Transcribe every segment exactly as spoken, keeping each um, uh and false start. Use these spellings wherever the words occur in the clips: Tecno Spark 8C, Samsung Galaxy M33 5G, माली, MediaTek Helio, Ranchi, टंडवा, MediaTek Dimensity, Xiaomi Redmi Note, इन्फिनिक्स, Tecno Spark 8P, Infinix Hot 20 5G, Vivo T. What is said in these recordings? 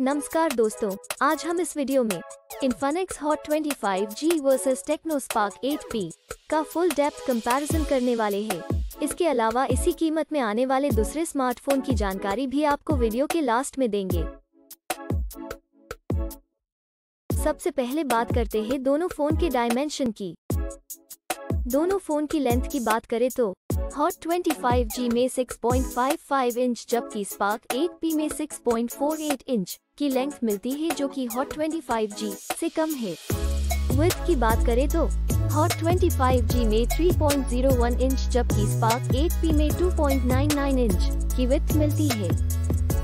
नमस्कार दोस्तों, आज हम इस वीडियो में इन्फिनिक्स hot twenty five G versus Tecno Spark eight P का फुल डेप्थ कंपैरिजन करने वाले हैं। इसके अलावा इसी कीमत में आने वाले दूसरे स्मार्टफोन की जानकारी भी आपको वीडियो के लास्ट में देंगे। सबसे पहले बात करते हैं दोनों फोन के डायमेंशन की। दोनों फोन की लेंथ की बात करें तो हॉट ट्वेंटी फाइव जी में six point five five inch जबकि स्पार्क एट पी में six point four eight inch की लेंथ मिलती है, जो कि हॉट ट्वेंटी फाइव जी से कम है। विड्थ की बात करें तो हॉट ट्वेंटी फाइव जी में three point zero one inch जबकि स्पार्क एट पी में two point nine nine inch की विड्थ मिलती है,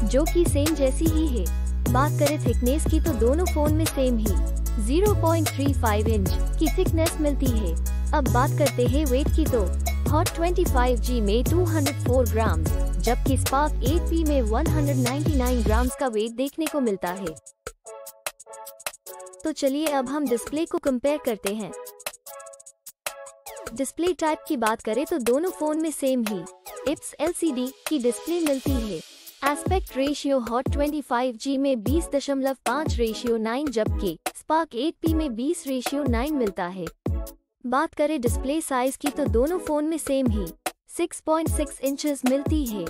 जो कि सेम जैसी ही है। बात करें थिकनेस की तो दोनों फोन में सेम ही zero point three five inch की थिकनेस मिलती है। अब बात करते हैं वेट की तो हॉट ट्वेंटी फाइव जी में टू हंड्रेड फोर ग्राम जबकि स्पार्क एट पी में one hundred ninety nine gram का वेट देखने को मिलता है। तो चलिए अब हम डिस्प्ले को कंपेयर करते हैं। डिस्प्ले टाइप की बात करें तो दोनों फोन में सेम ही आईपीएस एलसीडी की डिस्प्ले मिलती है। Aspect ratio hot twenty five G में बीस दशमलव पाँच रेशियो नाइन जबकि स्पार्क एट पी में बीस रेशियो नाइन मिलता है। बात करें डिस्प्ले साइज की तो दोनों फोन में सेम ही सिक्स पॉइंट सिक्स इंचेस मिलती है।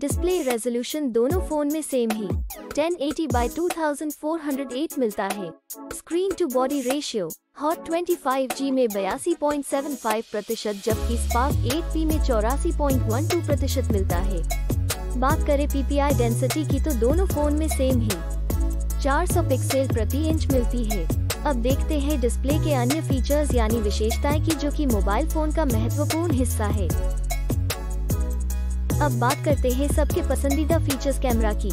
डिस्प्ले रेजोल्यूशन दोनों फोन में सेम ही ten eighty by two thousand four hundred eight मिलता है। Screen to body ratio hot twenty five G में बयासी पॉइंट सेवन फाइव प्रतिशत जबकि स्पार्क एट पी में चौरासी पॉइंट वन टू प्रतिशत मिलता है। बात करें पीपीआई डेंसिटी की तो दोनों फोन में सेम ही चार सौ पिक्सेल प्रति इंच मिलती है। अब देखते हैं डिस्प्ले के अन्य फीचर्स यानी विशेषताएं की, जो कि मोबाइल फोन का महत्वपूर्ण हिस्सा है। अब बात करते हैं सबके पसंदीदा फीचर्स कैमरा की।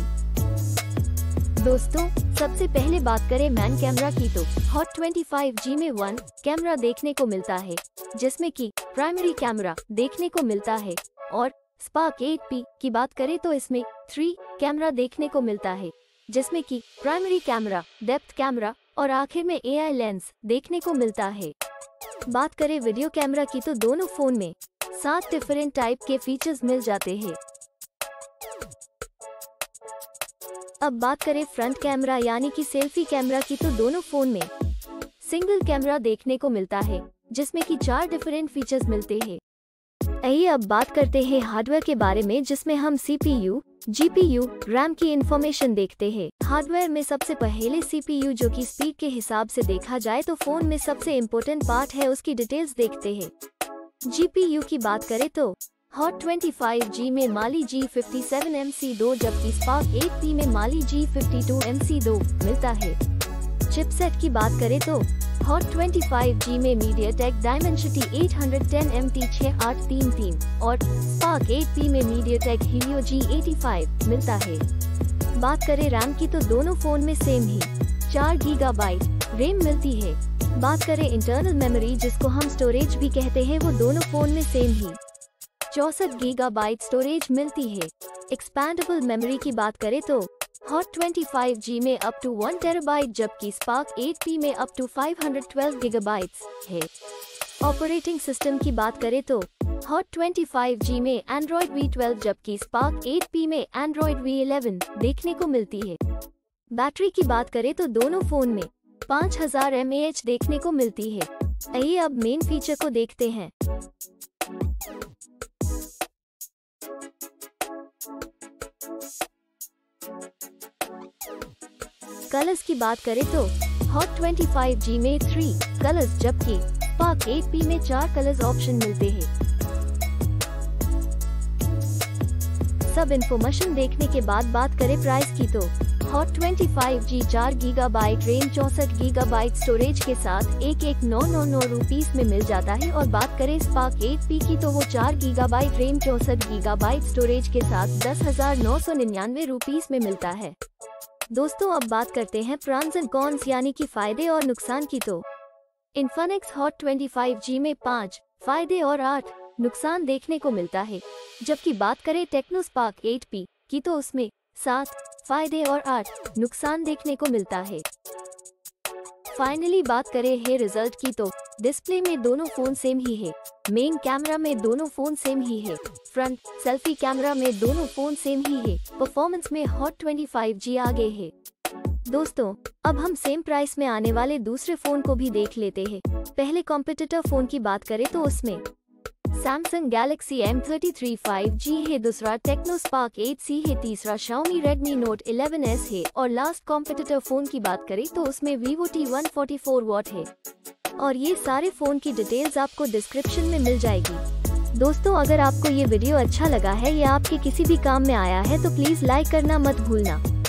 दोस्तों, सबसे पहले बात करें मैन कैमरा की तो हॉट ट्वेंटी फाइव जी में वन कैमरा देखने को मिलता है, जिसमें कि प्राइमरी कैमरा देखने को मिलता है, और स्पार्क एट पी की बात करें तो इसमें थ्री कैमरा देखने को मिलता है, जिसमें कि प्राइमरी कैमरा, डेप्थ कैमरा और आखिर में एआई लेंस देखने को मिलता है। बात करें वीडियो कैमरा की तो दोनों फोन में सात डिफरेंट टाइप के फीचर्स मिल जाते हैं। अब बात करें फ्रंट कैमरा यानी कि सेल्फी कैमरा की तो दोनों फोन में सिंगल कैमरा देखने को मिलता है, जिसमें कि चार डिफरेंट फीचर्स मिलते हैं। आइए अब बात करते हैं हार्डवेयर के बारे में, जिसमें हम सीपीयू, जीपीयू, रैम की इंफॉर्मेशन देखते हैं। हार्डवेयर में सबसे पहले सीपीयू, जो कि स्पीड के हिसाब से देखा जाए तो फोन में सबसे इम्पोर्टेंट पार्ट है, उसकी डिटेल्स देखते हैं। जीपीयू की बात करें तो हॉट ट्वेंटी फाइव जी में माली G fifty seven MC two टू जबकि स्पार्क एट पी में माली G fifty two MC two टू मिलता है। चिपसेट की बात करें तो हॉट ट्वेंटी फाइव जी में MediaTek Dimensity eight ten MT टी सिक्स आठ तीन तीन और स्पार्क एट पी में MediaTek Helio G eighty five मिलता है। बात करें रैम की तो दोनों फोन में सेम ही चार गीगाबाइट रैम मिलती है। बात करें इंटरनल मेमोरी, जिसको हम स्टोरेज भी कहते हैं, वो दोनों फोन में सेम ही चौसठ गीगाबाइट स्टोरेज मिलती है। एक्सपैंडेबल मेमोरी की बात करें तो हॉट ट्वेंटी फाइव जी में अप टू वन टेराबाइट जबकि स्पार्क एट पी में up to five hundred twelve gigabytes है। ऑपरेटिंग सिस्टम की बात करें तो हॉट ट्वेंटी फाइव जी में एंड्रॉयड वी ट्वेल्व जबकि स्पार्क एट पी में एंड्रॉयड वी इलेवन देखने को मिलती है। बैटरी की बात करें तो दोनों फोन में पाँच हज़ार एम ए एच देखने को मिलती है। आइए अब मेन फीचर को देखते हैं। कलर्स की बात करें तो हॉट ट्वेंटी फाइव जी में थ्री कलर्स जबकि स्पार्क एट पी में चार कलर्स ऑप्शन मिलते हैं। सब इन्फॉर्मेशन देखने के बाद बात करें प्राइस की तो हॉट ट्वेंटी फाइव जी चार गीगाबाइट रैम चौसठ गीगाबाइट स्टोरेज के साथ एक एक नौ नौ नौ रुपीस में मिल जाता है, और बात करें स्पार्क एट पी की तो वो चार गीगाबाइट रैम चौसठ गीगाबाइट स्टोरेज के साथ दस हजार नौ सौ निन्यानवे रुपीस में मिलता है। दोस्तों, अब बात करते हैं प्रॉन्स एंड कॉन्स यानी कि फायदे और नुकसान की तो इन्फिनिक्स hot twenty five G में पाँच फायदे और आठ नुकसान देखने को मिलता है, जबकि बात करें टेक्नो स्पार्क एट पी की तो उसमें सात फायदे और आठ नुकसान देखने को मिलता है। फाइनली बात करें है रिजल्ट की तो डिस्प्ले में दोनों फोन सेम ही है, मेन कैमरा में दोनों फोन सेम ही है, फ्रंट सेल्फी कैमरा में दोनों फोन सेम ही है, परफॉर्मेंस में हॉट ट्वेंटी फाइव जी आगे है। दोस्तों अब हम सेम प्राइस में आने वाले दूसरे फोन को भी देख लेते हैं। पहले कॉम्पिटिटर फोन की बात करें तो उसमें Samsung Galaxy M thirty three five G है, दूसरा Tecno Spark एट सी है, तीसरा Xiaomi Redmi Note eleven S है और लास्ट कॉम्पिटिटर फोन की बात करें तो उसमें Vivo T one forty four है। और ये सारे फोन की डिटेल्स आपको डिस्क्रिप्शन में मिल जाएगी। दोस्तों अगर आपको ये वीडियो अच्छा लगा है या आपके किसी भी काम में आया है तो प्लीज लाइक करना मत भूलना।